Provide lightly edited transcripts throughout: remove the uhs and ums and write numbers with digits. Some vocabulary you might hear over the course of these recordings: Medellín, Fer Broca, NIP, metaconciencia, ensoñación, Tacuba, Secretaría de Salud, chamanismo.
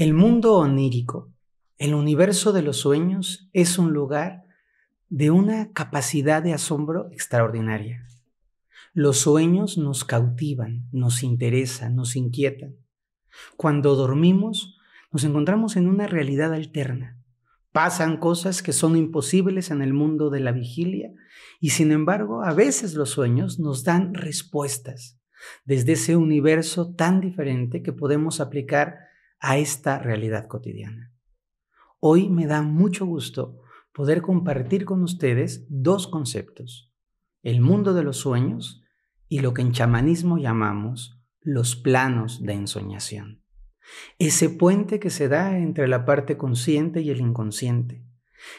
El mundo onírico, el universo de los sueños, es un lugar de una capacidad de asombro extraordinaria. Los sueños nos cautivan, nos interesan, nos inquietan. Cuando dormimos, nos encontramos en una realidad alterna. Pasan cosas que son imposibles en el mundo de la vigilia y, sin embargo, a veces los sueños nos dan respuestas desde ese universo tan diferente que podemos aplicar a esta realidad cotidiana. Hoy me da mucho gusto poder compartir con ustedes dos conceptos: el mundo de los sueños y lo que en chamanismo llamamos los planos de ensoñación. Ese puente que se da entre la parte consciente y el inconsciente,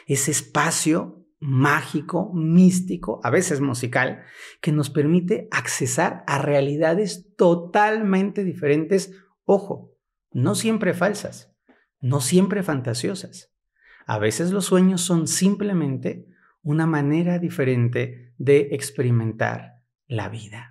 ese espacio mágico, místico, a veces musical, que nos permite accesar a realidades totalmente diferentes, ojo, no siempre falsas, no siempre fantasiosas. A veces los sueños son simplemente una manera diferente de experimentar la vida.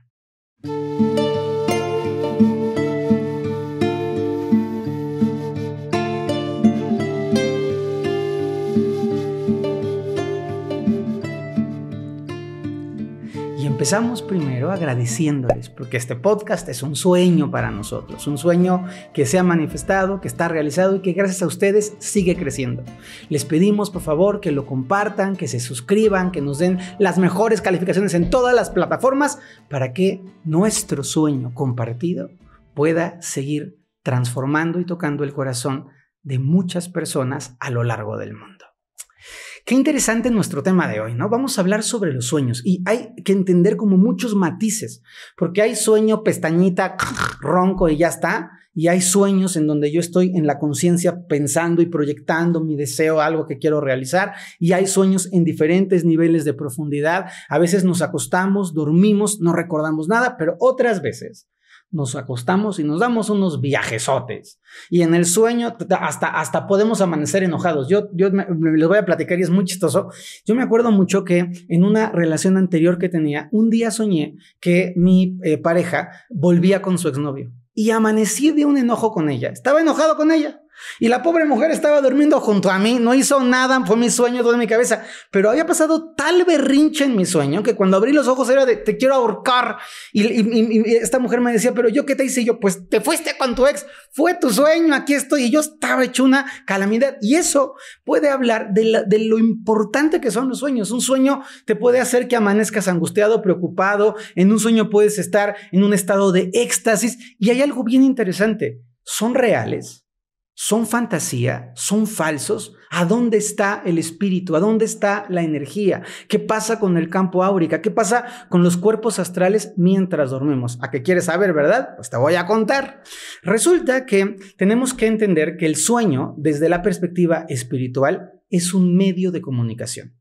Empezamos primero agradeciéndoles, porque este podcast es un sueño para nosotros, un sueño que se ha manifestado, que está realizado y que gracias a ustedes sigue creciendo. Les pedimos por favor que lo compartan, que se suscriban, que nos den las mejores calificaciones en todas las plataformas para que nuestro sueño compartido pueda seguir transformando y tocando el corazón de muchas personas a lo largo del mundo. Qué interesante nuestro tema de hoy, ¿no? Vamos a hablar sobre los sueños y hay que entender como muchos matices, porque hay sueño, pestañita, ronco y ya está, y hay sueños en donde yo estoy en la conciencia pensando y proyectando mi deseo, algo que quiero realizar, y hay sueños en diferentes niveles de profundidad. A veces nos acostamos, dormimos, no recordamos nada, pero otras veces nos acostamos y nos damos unos viajesotes. Y en el sueño hasta podemos amanecer enojados. Yo les voy a platicar y es muy chistoso. Yo me acuerdo mucho que en una relación anterior que tenía, un día soñé que mi pareja volvía con su exnovio. Y amanecí de un enojo con ella. Estaba enojado con ella. Y la pobre mujer estaba durmiendo junto a mí, no hizo nada, fue mi sueño, todo en mi cabeza, pero había pasado tal berrinche en mi sueño que cuando abrí los ojos era de te quiero ahorcar, y esta mujer me decía, pero yo qué te hice, y yo pues te fuiste con tu ex, fue tu sueño, aquí estoy, y yo estaba hecho una calamidad, y eso puede hablar de lo importante que son los sueños. Un sueño te puede hacer que amanezcas angustiado, preocupado, en un sueño puedes estar en un estado de éxtasis, y hay algo bien interesante, son reales, son fantasía, son falsos. ¿A dónde está el espíritu? ¿A dónde está la energía? ¿Qué pasa con el campo áurica? ¿Qué pasa con los cuerpos astrales mientras dormimos? ¿A qué quieres saber, verdad? Pues te voy a contar. Resulta que tenemos que entender que el sueño, desde la perspectiva espiritual, es un medio de comunicación.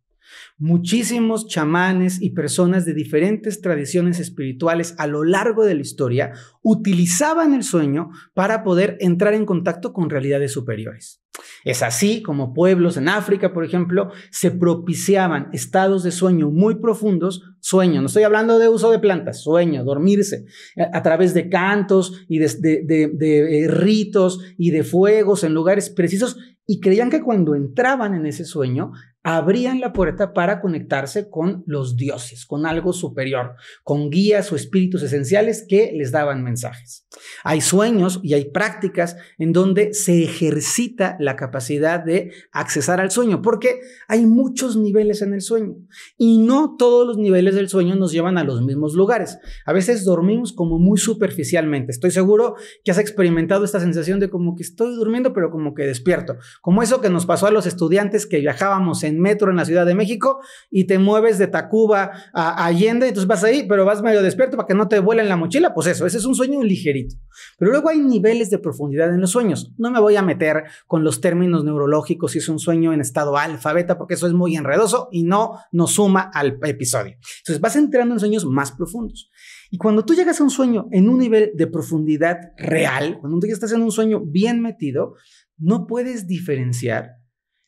Muchísimos chamanes y personas de diferentes tradiciones espirituales a lo largo de la historia utilizaban el sueño para poder entrar en contacto con realidades superiores. Es así como pueblos en África, por ejemplo, se propiciaban estados de sueño muy profundos. Sueño, no estoy hablando de uso de plantas, sueño, dormirse, a través de cantos y de ritos y de fuegos en lugares precisos, y creían que cuando entraban en ese sueño abrían la puerta para conectarse con los dioses, con algo superior, con guías o espíritus esenciales que les daban mensajes. Hay sueños y hay prácticas en donde se ejercita la capacidad de accesar al sueño, porque hay muchos niveles en el sueño y no todos los niveles del sueño nos llevan a los mismos lugares. A veces dormimos como muy superficialmente. Estoy seguro que has experimentado esta sensación de como que estoy durmiendo, pero como que despierto. Como eso que nos pasó a los estudiantes que viajábamos en metro en la Ciudad de México y te mueves de Tacuba a Allende, entonces vas ahí, pero vas medio despierto para que no te vuelen la mochila. Pues eso, ese es un sueño ligerito. Pero luego hay niveles de profundidad en los sueños. No me voy a meter con los términos neurológicos si es un sueño en estado alfa, beta, porque eso es muy enredoso y no nos suma al episodio. Entonces vas entrando en sueños más profundos. Y cuando tú llegas a un sueño en un nivel de profundidad real, cuando tú ya estás en un sueño bien metido, no puedes diferenciar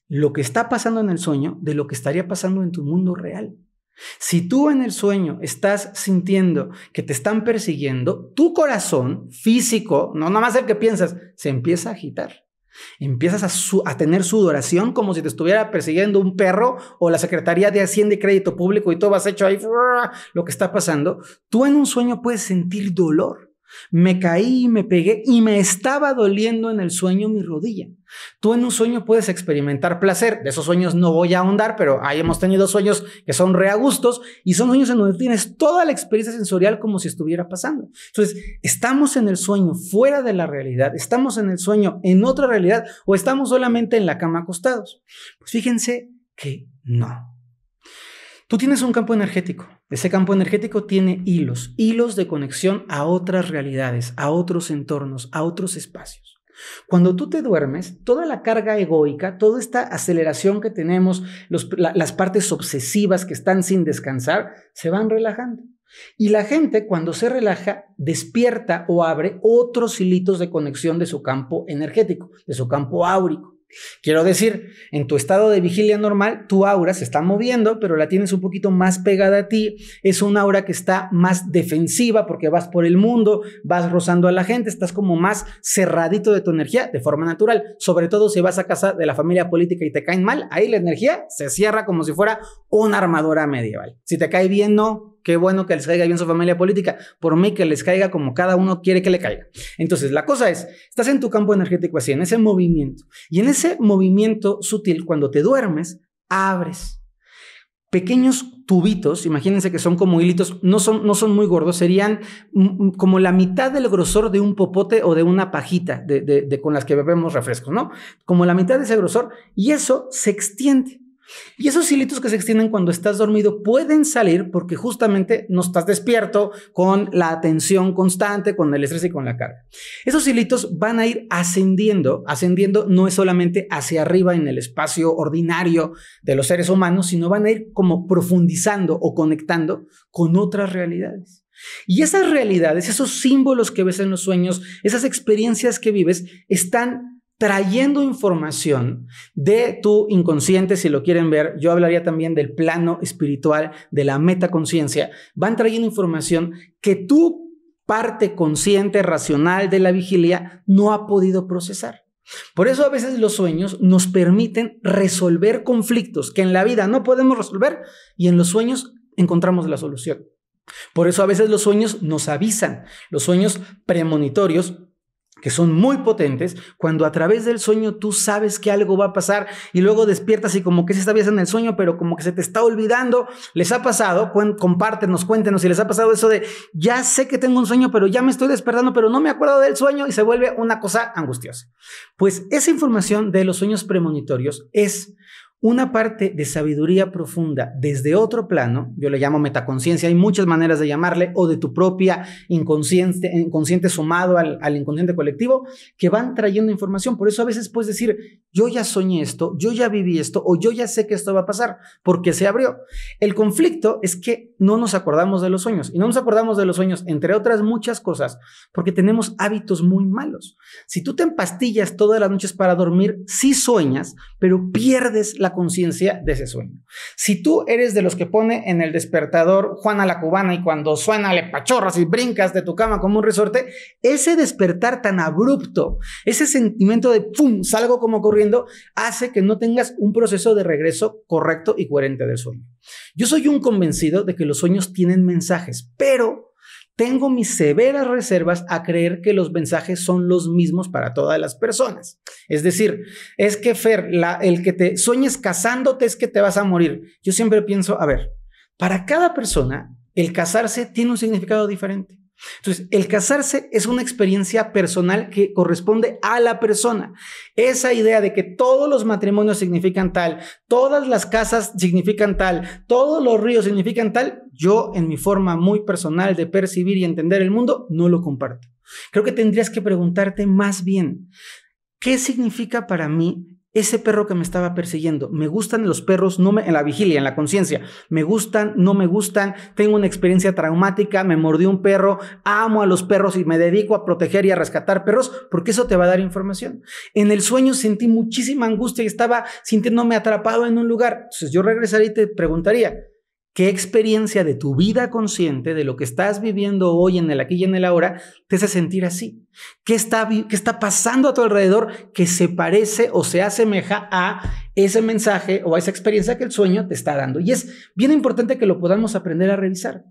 lo que está pasando en el sueño de lo que estaría pasando en tu mundo real. Si tú en el sueño estás sintiendo que te están persiguiendo, tu corazón físico, no nada más el que piensas, se empieza a agitar. Empiezas a tener sudoración como si te estuviera persiguiendo un perro o la Secretaría de Hacienda y Crédito Público y todo vas hecho ahí, lo que está pasando. Tú en un sueño puedes sentir dolor. Me caí y me pegué y me estaba doliendo en el sueño mi rodilla. Tú en un sueño puedes experimentar placer. De esos sueños no voy a ahondar, pero ahí hemos tenido sueños que son reagustos y son sueños en donde tienes toda la experiencia sensorial como si estuviera pasando. Entonces, ¿estamos en el sueño fuera de la realidad? ¿Estamos en el sueño en otra realidad? ¿O estamos solamente en la cama acostados? Pues fíjense que no. Tú tienes un campo energético. Ese campo energético tiene hilos, hilos de conexión a otras realidades, a otros entornos, a otros espacios. Cuando tú te duermes, toda la carga egoica, toda esta aceleración que tenemos, las partes obsesivas que están sin descansar, se van relajando. Y la gente cuando se relaja, despierta o abre otros hilitos de conexión de su campo energético, de su campo áurico. Quiero decir, en tu estado de vigilia normal, tu aura se está moviendo, pero la tienes un poquito más pegada a ti. Es una aura que está más defensiva porque vas por el mundo, vas rozando a la gente, estás como más cerradito de tu energía de forma natural. Sobre todo si vas a casa de la familia política y te caen mal, ahí la energía se cierra como si fuera una armadura medieval. Si te cae bien, no. Qué bueno que les caiga bien su familia política. Por mí que les caiga como cada uno quiere que le caiga. Entonces, la cosa es, estás en tu campo energético así, en ese movimiento. Y en ese movimiento sutil, cuando te duermes, abres pequeños tubitos, imagínense que son como hilitos, no son muy gordos, serían como la mitad del grosor de un popote o de una pajita con las que bebemos refrescos, ¿no? Como la mitad de ese grosor y eso se extiende. Y esos hilitos que se extienden cuando estás dormido pueden salir porque justamente no estás despierto con la atención constante, con el estrés y con la carga. Esos hilitos van a ir ascendiendo. Ascendiendo no es solamente hacia arriba en el espacio ordinario de los seres humanos, sino van a ir como profundizando o conectando con otras realidades. Y esas realidades, esos símbolos que ves en los sueños, esas experiencias que vives, están trayendo información de tu inconsciente, si lo quieren ver. Yo hablaría también del plano espiritual, de la metaconciencia. Van trayendo información que tu parte consciente, racional de la vigilia no ha podido procesar. Por eso a veces los sueños nos permiten resolver conflictos que en la vida no podemos resolver y en los sueños encontramos la solución. Por eso a veces los sueños nos avisan, los sueños premonitorios, que son muy potentes, cuando a través del sueño tú sabes que algo va a pasar y luego despiertas y como que se sabías en el sueño, pero como que se te está olvidando. ¿Les ha pasado? Compártenos, cuéntenos si les ha pasado eso de ya sé que tengo un sueño, pero ya me estoy despertando, pero no me acuerdo del sueño y se vuelve una cosa angustiosa. Pues esa información de los sueños premonitorios es una parte de sabiduría profunda desde otro plano, yo le llamo metaconciencia, hay muchas maneras de llamarle, o de tu propia inconsciente sumado al inconsciente colectivo, que van trayendo información. Por eso a veces puedes decir, yo ya soñé esto, yo ya viví esto, o yo ya sé que esto va a pasar, porque se abrió. El conflicto es que no nos acordamos de los sueños, y no nos acordamos de los sueños, entre otras muchas cosas, porque tenemos hábitos muy malos. Si tú te empastillas todas las noches para dormir, sí sueñas, pero pierdes la conciencia de ese sueño. Si tú eres de los que pone en el despertador Juana la Cubana y cuando suena le pachorras y brincas de tu cama como un resorte, ese despertar tan abrupto, ese sentimiento de ¡pum! Salgo como corriendo, hace que no tengas un proceso de regreso correcto y coherente del sueño. Yo soy un convencido de que los sueños tienen mensajes, pero tengo mis severas reservas a creer que los mensajes son los mismos para todas las personas. Es decir, es que Fer, el que te sueñes casándote es que te vas a morir. Yo siempre pienso, a ver, para cada persona el casarse tiene un significado diferente. Entonces, el casarse es una experiencia personal que corresponde a la persona. Esa idea de que todos los matrimonios significan tal, todas las casas significan tal, todos los ríos significan tal, yo en mi forma muy personal de percibir y entender el mundo no lo comparto. Creo que tendrías que preguntarte más bien, ¿qué significa para mí ese perro que me estaba persiguiendo? ¿Me gustan los perros? En la vigilia, en la conciencia. ¿Me gustan? ¿No me gustan? Tengo una experiencia traumática, me mordió un perro, amo a los perros y me dedico a proteger y a rescatar perros, porque eso te va a dar información. En el sueño sentí muchísima angustia y estaba sintiéndome atrapado en un lugar. Entonces yo regresaría y te preguntaría, qué experiencia de tu vida consciente, de lo que estás viviendo hoy en el aquí y en el ahora, te hace sentir así. ¿Qué está pasando a tu alrededor que se parece o se asemeja a ese mensaje o a esa experiencia que el sueño te está dando? Y es bien importante que lo podamos aprender a revisar.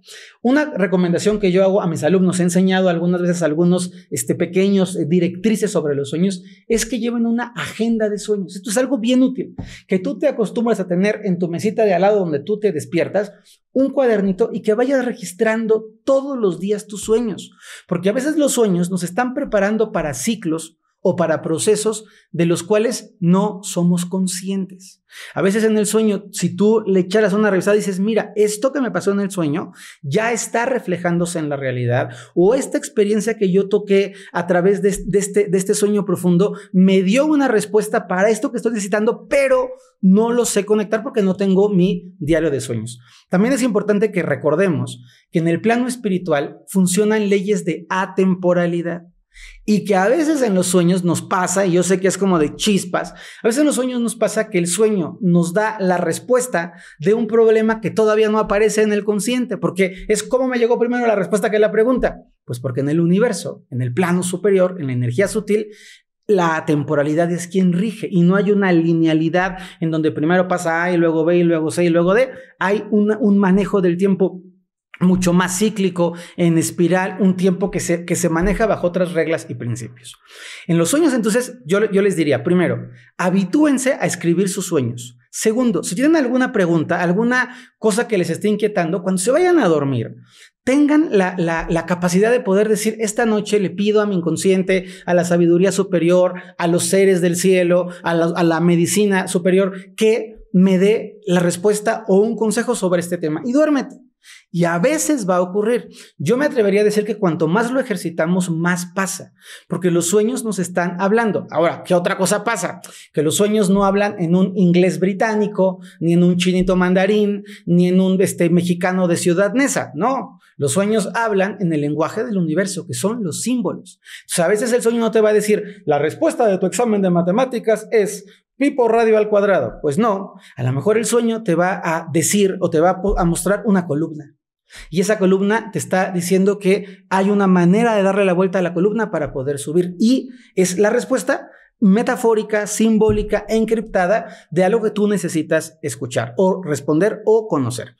Una recomendación que yo hago a mis alumnos, he enseñado algunas veces a algunos pequeños directrices sobre los sueños, es que lleven una agenda de sueños. Esto es algo bien útil, que tú te acostumbras a tener en tu mesita de al lado donde tú te despiertas, un cuadernito y que vayas registrando todos los días tus sueños, porque a veces los sueños nos están preparando para ciclos o para procesos de los cuales no somos conscientes. A veces en el sueño, si tú le echaras una revisada y dices, mira, esto que me pasó en el sueño ya está reflejándose en la realidad, o esta experiencia que yo toqué a través de este sueño profundo me dio una respuesta para esto que estoy necesitando, pero no lo sé conectar porque no tengo mi diario de sueños. También es importante que recordemos que en el plano espiritual funcionan leyes de atemporalidad. Y que a veces en los sueños nos pasa, y yo sé que es como de chispas, a veces en los sueños nos pasa que el sueño nos da la respuesta de un problema que todavía no aparece en el consciente, porque es como me llegó primero la respuesta que la pregunta. Pues porque en el universo, en el plano superior, en la energía sutil, la atemporalidad es quien rige y no hay una linealidad en donde primero pasa A y luego B y luego C y luego D. Hay un manejo del tiempo mucho más cíclico, en espiral, un tiempo que se maneja bajo otras reglas y principios. En los sueños, entonces, yo les diría, primero, habitúense a escribir sus sueños. Segundo, si tienen alguna pregunta, alguna cosa que les esté inquietando, cuando se vayan a dormir, tengan la capacidad de poder decir, esta noche le pido a mi inconsciente, a la sabiduría superior, a los seres del cielo, a la medicina superior, que me dé la respuesta o un consejo sobre este tema. Y duérmete. Y a veces va a ocurrir. Yo me atrevería a decir que cuanto más lo ejercitamos, más pasa, porque los sueños nos están hablando. Ahora, ¿qué otra cosa pasa? Que los sueños no hablan en un inglés británico, ni en un chinito mandarín, ni en un mexicano de ciudad nesa. No, los sueños hablan en el lenguaje del universo, que son los símbolos. Entonces, a veces el sueño no te va a decir, la respuesta de tu examen de matemáticas es pi por radio al cuadrado. Pues no, a lo mejor el sueño te va a decir o te va a mostrar una columna. Y esa columna te está diciendo que hay una manera de darle la vuelta a la columna para poder subir. Y es la respuesta metafórica, simbólica, encriptada de algo que tú necesitas escuchar o responder o conocer.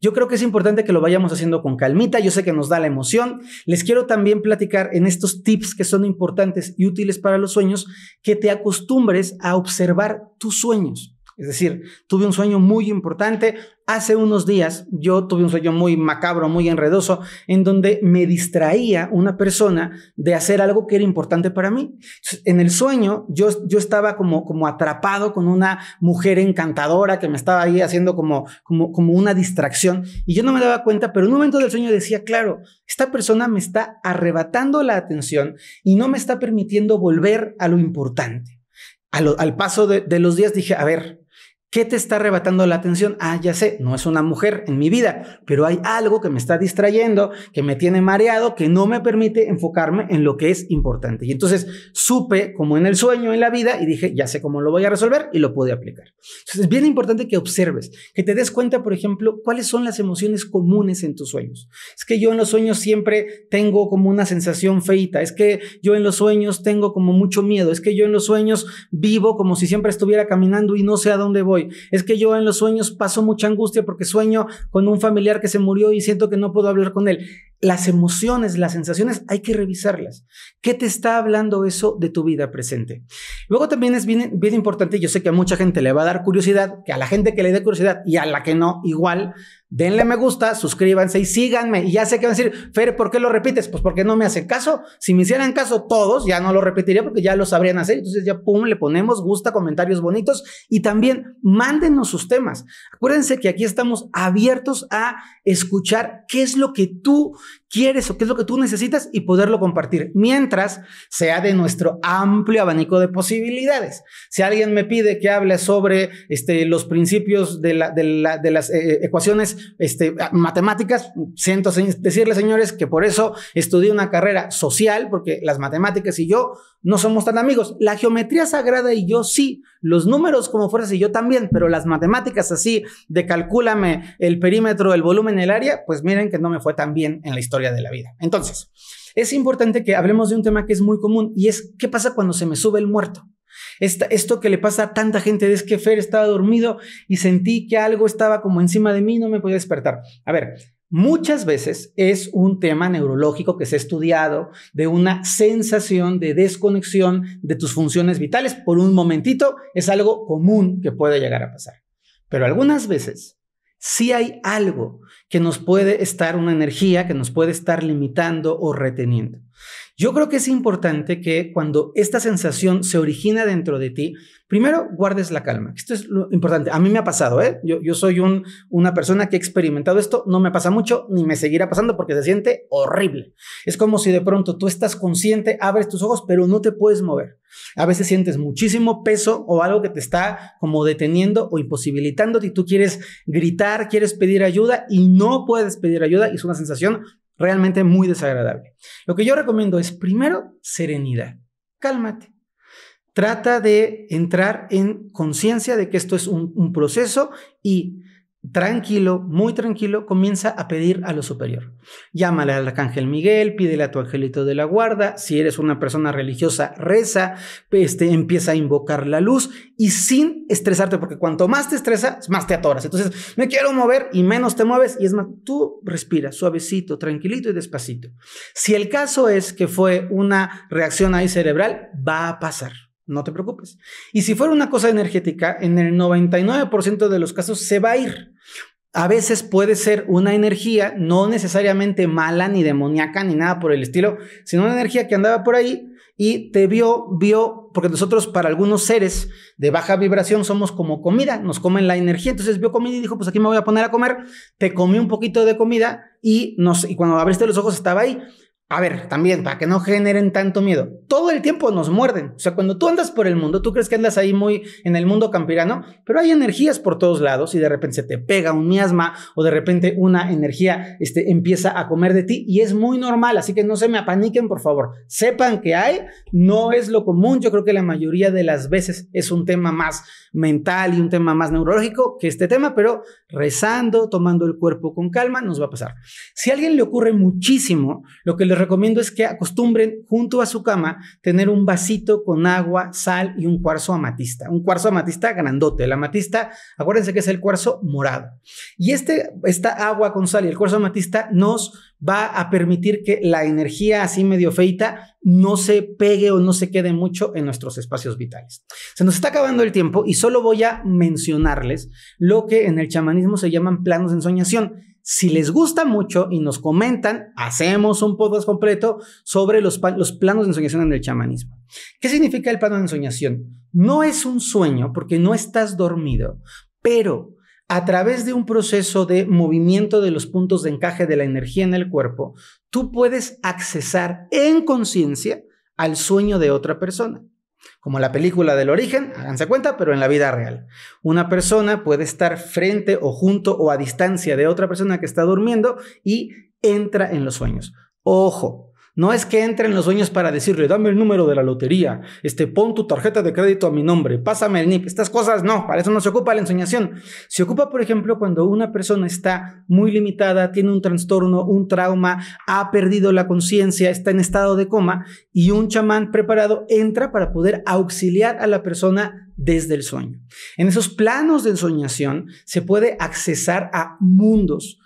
Yo creo que es importante que lo vayamos haciendo con calmita. Yo sé que nos da la emoción. Les quiero también platicar en estos tips que son importantes y útiles para los sueños, que te acostumbres a observar tus sueños. Es decir, tuve un sueño muy importante. Hace unos días yo tuve un sueño muy macabro, muy enredoso, en donde me distraía una persona de hacer algo que era importante para mí. En el sueño yo estaba como atrapado con una mujer encantadora que me estaba ahí haciendo como una distracción y yo no me daba cuenta, pero en un momento del sueño decía, claro, esta persona me está arrebatando la atención y no me está permitiendo volver a lo importante. Al paso de los días dije, a ver, ¿qué te está arrebatando la atención? Ah, ya sé, no es una mujer en mi vida, pero hay algo que me está distrayendo, que me tiene mareado, que no me permite enfocarme en lo que es importante. Y entonces supe, como en el sueño, en la vida, y dije, ya sé cómo lo voy a resolver y lo pude aplicar. Entonces es bien importante que observes, que te des cuenta, por ejemplo, cuáles son las emociones comunes en tus sueños. Es que yo en los sueños siempre tengo como una sensación feita, es que yo en los sueños tengo como mucho miedo, es que yo en los sueños vivo como si siempre estuviera caminando y no sé a dónde voy. Es que yo en los sueños paso mucha angustia porque sueño con un familiar que se murió y siento que no puedo hablar con él. Las emociones, las sensaciones, hay que revisarlas. ¿Qué te está hablando eso de tu vida presente? Luego también es bien importante, yo sé que a mucha gente le va a dar curiosidad, que a la gente que le dé curiosidad y a la que no, igual, denle me gusta, suscríbanse y síganme. Y ya sé que van a decir, Fer, ¿por qué lo repites? Pues porque no me hacen caso. Si me hicieran caso todos, ya no lo repetiría porque ya lo sabrían hacer. Entonces ya pum, le ponemos gusta, comentarios bonitos y también mándenos sus temas. Acuérdense que aquí estamos abiertos a escuchar qué es lo que tú quieres o qué es lo que tú necesitas y poderlo compartir mientras sea de nuestro amplio abanico de posibilidades. Si alguien me pide que hable sobre los principios de las ecuaciones matemáticas, siento decirles, señores, que por eso estudié una carrera social, porque las matemáticas y yo no somos tan amigos. La geometría sagrada y yo sí. Los números como fuerza, y yo también, pero las matemáticas así de calcúlame el perímetro, el volumen, el área, pues miren que no me fue tan bien en la historia de la vida. Entonces, es importante que hablemos de un tema que es muy común y es ¿qué pasa cuando se me sube el muerto? Esto que le pasa a tanta gente es que Fer estaba dormido y sentí que algo estaba como encima de mí, no me podía despertar. A ver, muchas veces es un tema neurológico que se ha estudiado de una sensación de desconexión de tus funciones vitales por un momentito. Es algo común que puede llegar a pasar. Pero algunas veces sí hay algo que nos puede estar, una energía que nos puede estar limitando o reteniendo. Yo creo que es importante que cuando esta sensación se origina dentro de ti, primero guardes la calma. Esto es lo importante. A mí me ha pasado, yo soy una persona que he experimentado esto. No me pasa mucho ni me seguirá pasando porque se siente horrible. Es como si de pronto tú estás consciente, abres tus ojos, pero no te puedes mover. A veces sientes muchísimo peso o algo que te está como deteniendo o imposibilitándote y tú quieres gritar, quieres pedir ayuda y no puedes pedir ayuda y es una sensación realmente muy desagradable. Lo que yo recomiendo es primero serenidad, cálmate, trata de entrar en conciencia de que esto es un proceso y tranquilo, muy tranquilo, comienza a pedir a lo superior. Llámale al arcángel Miguel, pídele a tu angelito de la guarda, si eres una persona religiosa, reza, empieza a invocar la luz y sin estresarte, porque cuanto más te estresas, más te atoras. Entonces, me quiero mover y menos te mueves y es más, tú respiras suavecito, tranquilito y despacito. Si el caso es que fue una reacción ahí cerebral, va a pasar. No te preocupes. Y si fuera una cosa energética, en el 99% de los casos se va a ir. A veces puede ser una energía, no necesariamente mala ni demoníaca ni nada por el estilo, sino una energía que andaba por ahí y te vio, porque nosotros para algunos seres de baja vibración somos como comida, nos comen la energía, entonces vio comida y dijo, pues aquí me voy a poner a comer, te comí un poquito de comida y cuando abriste los ojos estaba ahí. A ver, también, para que no generen tanto miedo. Todo el tiempo nos muerden. O sea, cuando tú andas por el mundo, tú crees que andas ahí muy en el mundo campirano, pero hay energías por todos lados y de repente se te pega un miasma o de repente una energía empieza a comer de ti y es muy normal. Así que no se me apaniquen, por favor. Sepan que hay, no es lo común. Yo creo que la mayoría de las veces es un tema más mental y un tema más neurológico que este tema, pero rezando, tomando el cuerpo con calma, nos va a pasar. Si a alguien le ocurre muchísimo, lo que les recomiendo es que acostumbren junto a su cama tener un vasito con agua, sal y un cuarzo amatista grandote. El amatista, acuérdense que es el cuarzo morado. Y esta agua con sal y el cuarzo amatista nos va a permitir que la energía así medio feita no se pegue o no se quede mucho en nuestros espacios vitales. Se nos está acabando el tiempo y solo voy a mencionarles lo que en el chamanismo se llaman planos de ensoñación. Si les gusta mucho y nos comentan, hacemos un podcast completo sobre los planos de ensoñación en el chamanismo. ¿Qué significa el plano de ensoñación? No es un sueño porque no estás dormido, pero a través de un proceso de movimiento de los puntos de encaje de la energía en el cuerpo, tú puedes accesar en conciencia al sueño de otra persona. Como la película del origen, háganse cuenta, pero en la vida real. Una persona puede estar frente o junto o a distancia de otra persona que está durmiendo y entra en los sueños. Ojo, no es que entre en los sueños para decirle, dame el número de la lotería, pon tu tarjeta de crédito a mi nombre, pásame el NIP. Estas cosas no, para eso no se ocupa la ensoñación. Se ocupa, por ejemplo, cuando una persona está muy limitada, tiene un trastorno, un trauma, ha perdido la conciencia, está en estado de coma y un chamán preparado entra para poder auxiliar a la persona desde el sueño. En esos planos de ensoñación se puede accesar a mundos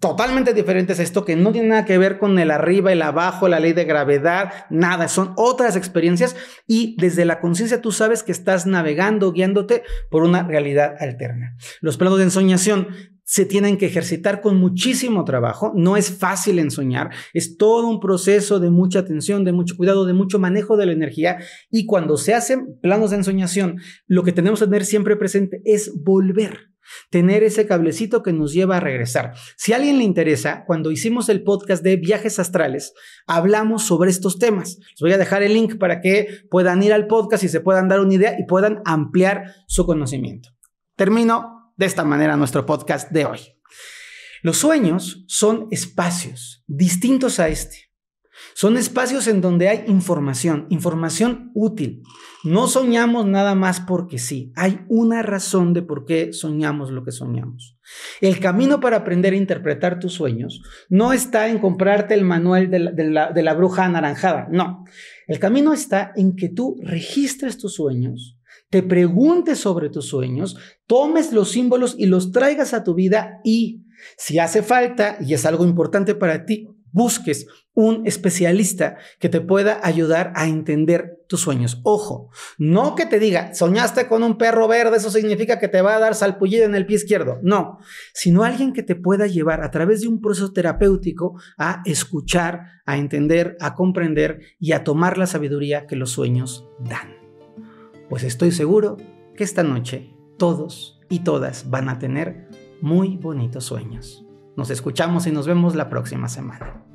totalmente diferentes a esto, que no tiene nada que ver con el arriba, el abajo, la ley de gravedad, nada, son otras experiencias y desde la conciencia tú sabes que estás navegando, guiándote por una realidad alterna. Los planos de ensoñación se tienen que ejercitar con muchísimo trabajo, no es fácil ensoñar, es todo un proceso de mucha atención, de mucho cuidado, de mucho manejo de la energía y cuando se hacen planos de ensoñación, lo que tenemos que tener siempre presente es volver. Tener ese cablecito que nos lleva a regresar. Si a alguien le interesa, cuando hicimos el podcast de viajes astrales, hablamos sobre estos temas. Les voy a dejar el link para que puedan ir al podcast y se puedan dar una idea y puedan ampliar su conocimiento. Termino de esta manera nuestro podcast de hoy. Los sueños son espacios distintos a este. Son espacios en donde hay información útil. No soñamos nada más porque sí. Hay una razón de por qué soñamos lo que soñamos. El camino para aprender a interpretar tus sueños no está en comprarte el manual de la bruja anaranjada. No. El camino está en que tú registres tus sueños, te preguntes sobre tus sueños, tomes los símbolos y los traigas a tu vida y, si hace falta y es algo importante para ti, busques un especialista que te pueda ayudar a entender tus sueños. Ojo, no que te diga, soñaste con un perro verde, eso significa que te va a dar salpullido en el pie izquierdo. No, sino alguien que te pueda llevar a través de un proceso terapéutico a escuchar, a entender, a comprender y a tomar la sabiduría que los sueños dan. Pues estoy seguro que esta noche todos y todas van a tener muy bonitos sueños. Nos escuchamos y nos vemos la próxima semana.